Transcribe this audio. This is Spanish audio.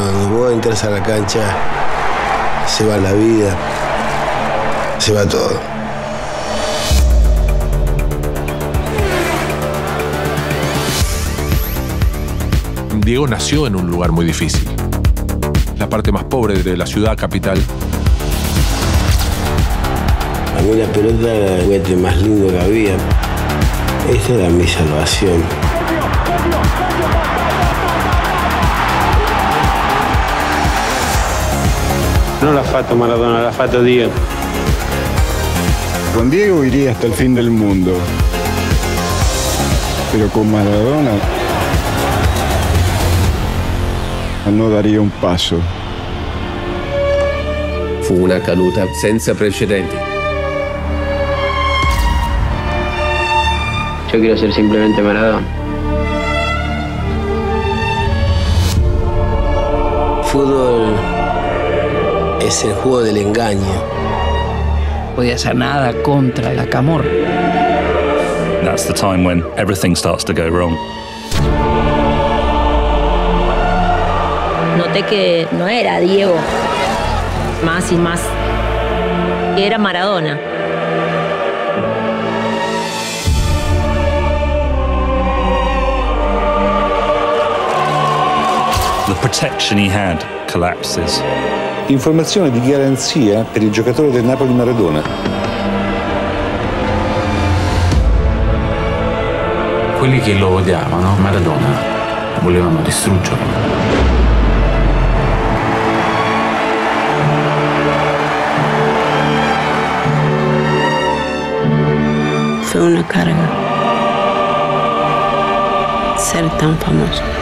Cuando vos entras a la cancha, se va la vida, se va todo. Diego nació en un lugar muy difícil, la parte más pobre de la ciudad capital. A mí la pelota era el juguete más lindo que había. Esa era mi salvación. No la fato Maradona, la fato Diego. Con Diego iría hasta el fin del mundo. Pero con Maradona no daría un paso. Fue una caduta senza precedentes. Yo quiero ser simplemente Maradona. Fútbol es el juego del engaño. No podía hacer nada contra la Camorra. That's the time when everything starts to go wrong. Noté que no era Diego, más y más, era Maradona. The protection he had collapses. Informazione di garanzia per il giocatore del Napoli Maradona. Quelli che lo odiavano, Maradona, volevano distruggerlo. Fue una carga ser tan famoso.